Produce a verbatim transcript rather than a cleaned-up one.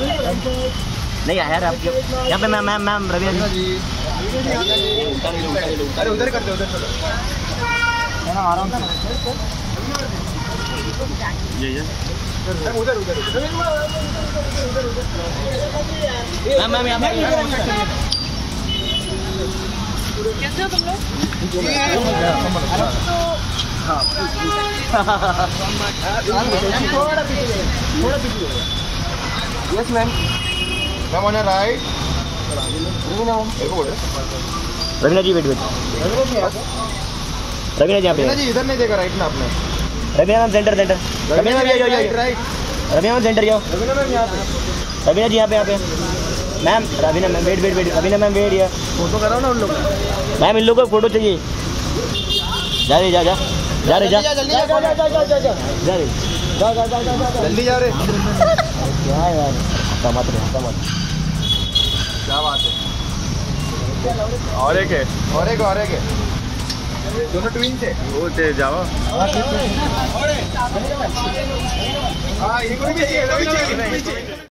नहीं आया यार आपके यहाँ पे। Ma'am ma'am ma'am Raveena ji अरे उधर कर दो उधर चलो ना आराम से जी जी मैम उधर उधर मैम मैम यहाँ पे कैसे हो तुम लोग? थोड़ा पीछे थोड़ा पीछे yes ma'am ma'am on right Raveena ji wait wait Raveena ji आप इधर नहीं देखा राइट ना आपने Raveena ma'am centre centre Raveena ma'am right right Raveena ma'am centre जाओ रवीना मैम यहाँ पे रवीना जी यहाँ पे यहाँ पे ma'am Raveena ma'am wait wait wait Raveena ma'am wait यार फोटो कराओ ना उन लोग मैम इन लोगों को फोटो चाहिए जा रही जा जा जा रही जा जा जा जा जा जा जा जा जा जल्दी जा रहे क्या यार समझ रहे समझ क्या बात है और एक है और एक और एक है दोनों ट्विन्स है वो तेज जाओ हाँ ये कोई भी चाहिए